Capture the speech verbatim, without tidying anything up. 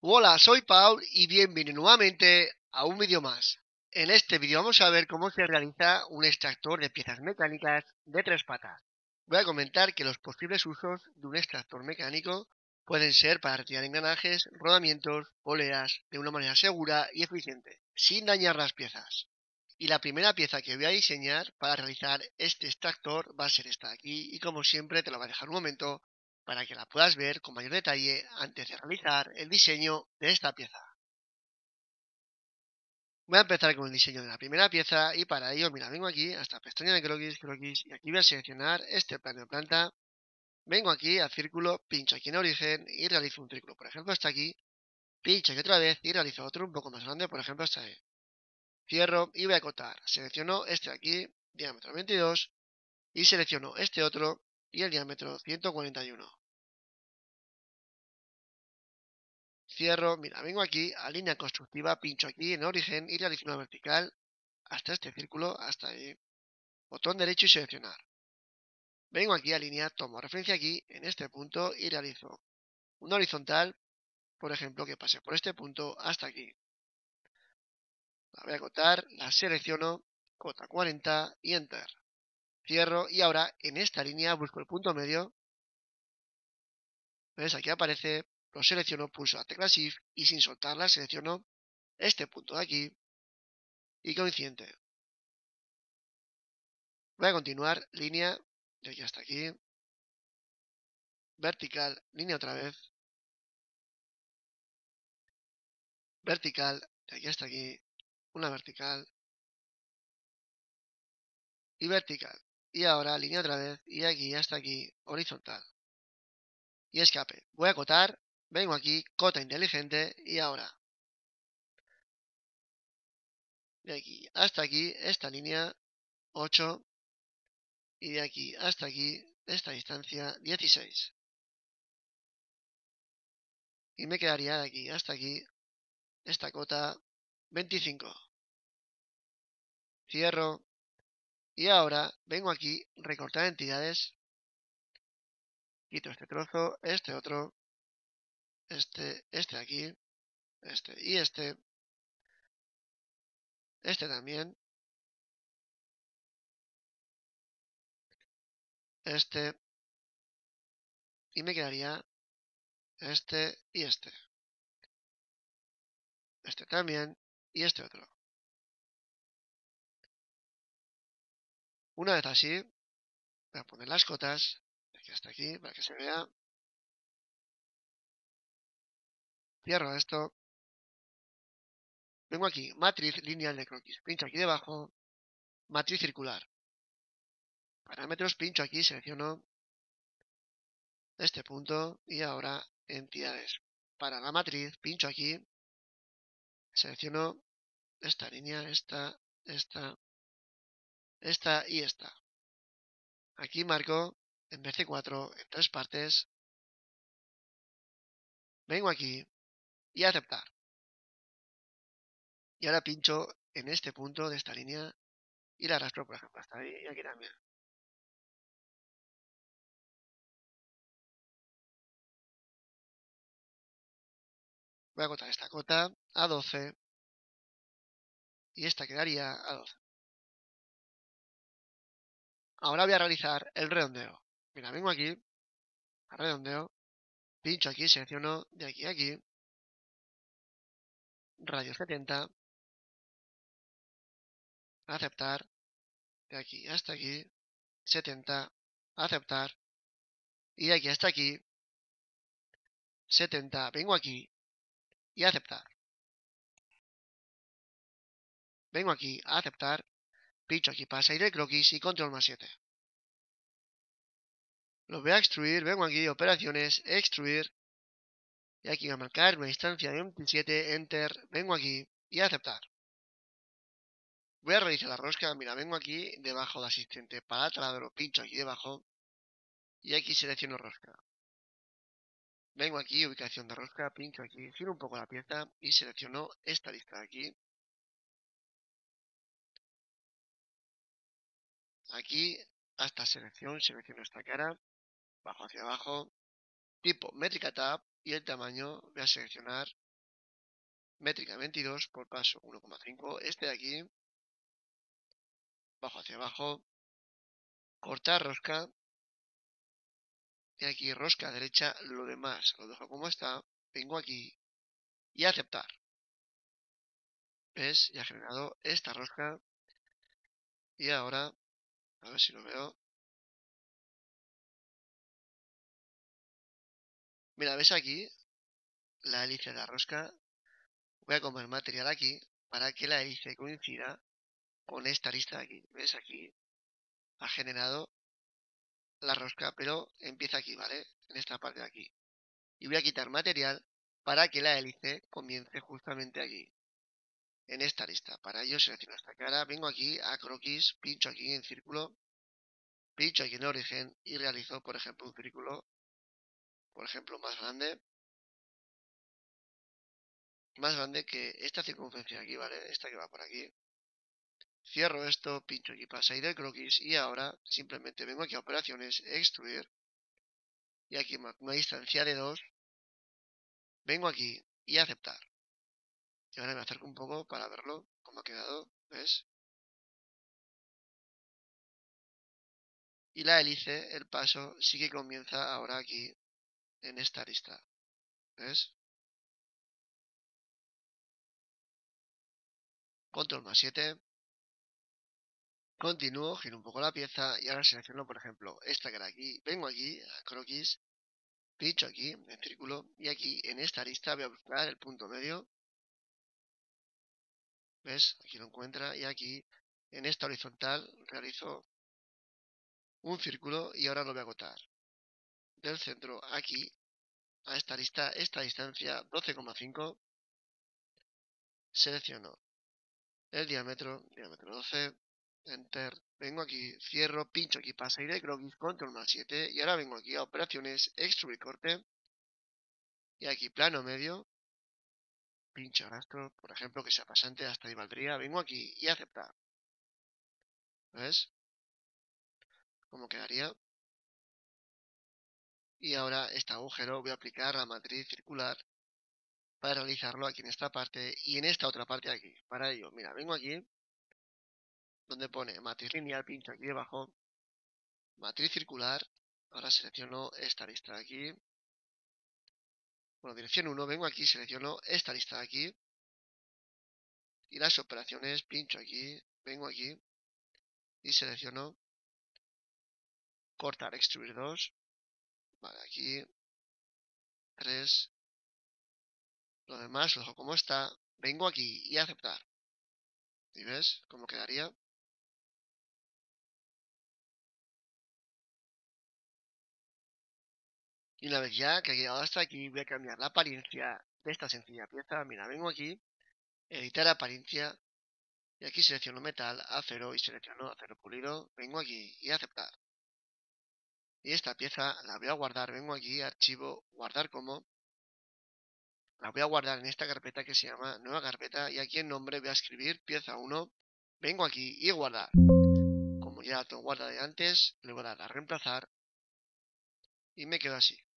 Hola, soy Paul y bienvenido nuevamente a un vídeo más. En este vídeo vamos a ver cómo se realiza un extractor de piezas mecánicas de tres patas. Voy a comentar que los posibles usos de un extractor mecánico pueden ser para retirar engranajes, rodamientos, poleas, de una manera segura y eficiente, sin dañar las piezas. Y la primera pieza que voy a diseñar para realizar este extractor va a ser esta de aquí, y como siempre te la voy a dejar un momento para que la puedas ver con mayor detalle antes de realizar el diseño de esta pieza. Voy a empezar con el diseño de la primera pieza y para ello, mira, vengo aquí hasta pestaña de croquis, croquis, y aquí voy a seleccionar este plano de planta. Vengo aquí al círculo, pincho aquí en origen y realizo un círculo, por ejemplo, hasta aquí. Pincho aquí otra vez y realizo otro un poco más grande, por ejemplo, hasta ahí. Cierro y voy a acotar. Selecciono este de aquí, diámetro veintidós, y selecciono este otro y el diámetro ciento cuarenta y uno. Cierro, mira, vengo aquí a línea constructiva, pincho aquí en origen y realizo una vertical hasta este círculo, hasta ahí. Botón derecho y seleccionar. Vengo aquí a línea, tomo referencia aquí, en este punto, y realizo una horizontal, por ejemplo, que pase por este punto hasta aquí. La voy a acotar, la selecciono, cota cuarenta y enter. Cierro y ahora en esta línea busco el punto medio. ¿Ves? Aquí aparece. Lo selecciono, pulso la tecla Shift y sin soltarla selecciono este punto de aquí y coincidente. Voy a continuar, línea, de aquí hasta aquí, vertical, línea otra vez, vertical, de aquí hasta aquí, una vertical y vertical. Y ahora línea otra vez y aquí hasta aquí, horizontal y escape. Voy a acotar. Vengo aquí, cota inteligente, y ahora, de aquí hasta aquí, esta línea, ocho, y de aquí hasta aquí, esta distancia, dieciséis. Y me quedaría de aquí hasta aquí, esta cota, veinticinco. Cierro, y ahora vengo aquí, recortar entidades, quito este trozo, este otro, este, este de aquí, este y este, este también, este, y me quedaría este y este, este también y este otro. Una vez así, voy a poner las cotas, de aquí hasta aquí, para que se vea. Cierro esto. Vengo aquí, matriz lineal de croquis. Pincho aquí debajo, matriz circular. Parámetros, pincho aquí, selecciono este punto y ahora entidades. Para la matriz, pincho aquí, selecciono esta línea, esta, esta, esta y esta. Aquí marco en vez de cuatro, en tres partes. Vengo aquí y aceptar. Y ahora pincho en este punto de esta línea y la arrastro, por ejemplo, hasta ahí y aquí también. Voy a acotar esta cota a doce y esta quedaría a doce. Ahora voy a realizar el redondeo. Mira, vengo aquí, redondeo, pincho aquí, selecciono de aquí a aquí, radio setenta, aceptar, de aquí hasta aquí, setenta, aceptar, y de aquí hasta aquí, setenta, vengo aquí y aceptar. Vengo aquí a aceptar, pincho aquí para salir de croquis y control más siete. Lo voy a extruir, vengo aquí, operaciones, extruir, y aquí voy a marcar una distancia de veintisiete, enter, vengo aquí y aceptar. Voy a realizar la rosca, mira, vengo aquí debajo de asistente para taladro, pincho aquí debajo, y aquí selecciono rosca. Vengo aquí, ubicación de rosca, pincho aquí, giro un poco la pieza y selecciono esta lista de aquí. Aquí, hasta selección, selecciono esta cara. Bajo hacia abajo, tipo métrica tab y el tamaño voy a seleccionar métrica veintidós por paso uno coma cinco, este de aquí, bajo hacia abajo, cortar rosca, y aquí rosca derecha, lo demás lo dejo como está, vengo aquí y aceptar. ¿Ves? Ya ha generado esta rosca. Y ahora, a ver si lo veo. Mira, ¿ves aquí? La hélice de la rosca. Voy a comer material aquí para que la hélice coincida con esta lista de aquí. ¿Ves? Aquí ha generado la rosca, pero empieza aquí, ¿vale? En esta parte de aquí. Y voy a quitar material para que la hélice comience justamente aquí, en esta lista. Para ello selecciono esta cara, vengo aquí a croquis, pincho aquí en círculo, pincho aquí en origen y realizo, por ejemplo, un círculo, por ejemplo, más grande, más grande que esta circunferencia aquí, ¿vale? Esta que va por aquí. Cierro esto, pincho aquí para salir del croquis y ahora simplemente vengo aquí a operaciones, extruir, y aquí una distancia de dos, vengo aquí y aceptar. Y ahora me acerco un poco para verlo, cómo ha quedado, ¿ves? Y la hélice, el paso, sí que comienza ahora aquí, en esta lista, ¿ves? Control más siete. Continúo, giro un poco la pieza y ahora selecciono, por ejemplo, esta que era aquí. Vengo aquí, a croquis, pincho aquí, en círculo, y aquí, en esta lista, voy a buscar el punto medio. ¿Ves? Aquí lo encuentra y aquí, en esta horizontal, realizo un círculo y ahora lo voy a acotar. Del centro aquí, a esta lista, esta distancia, doce coma cinco. Selecciono el diámetro, diámetro doce, enter, vengo aquí, cierro, pincho aquí para salir de croquis, control más siete, y ahora vengo aquí a operaciones, extruir corte, y aquí plano medio, pincho arrastro, por ejemplo, que sea pasante, hasta ahí valdría, vengo aquí y aceptar. ¿Ves? ¿Cómo quedaría? Y ahora este agujero voy a aplicar la matriz circular para realizarlo aquí en esta parte y en esta otra parte de aquí. Para ello, mira, vengo aquí, donde pone matriz lineal, pincho aquí debajo, matriz circular, ahora selecciono esta lista de aquí. Bueno, dirección uno, vengo aquí, selecciono esta lista de aquí. Y las operaciones, pincho aquí, vengo aquí. Y selecciono cortar, extruir dos. Vale, aquí. tres. Lo demás lo dejo como está. Vengo aquí y aceptar. ¿Y ves cómo quedaría? Y una vez ya que he llegado hasta aquí, voy a cambiar la apariencia de esta sencilla pieza. Mira, vengo aquí, editar apariencia, y aquí selecciono metal, acero, y selecciono acero pulido. Vengo aquí y aceptar. Y esta pieza la voy a guardar, vengo aquí, archivo, guardar como. La voy a guardar en esta carpeta que se llama nueva carpeta, y aquí en nombre voy a escribir pieza uno. Vengo aquí y guardar. Como ya la tengo guardada de antes, le voy a dar a reemplazar, y me quedo así.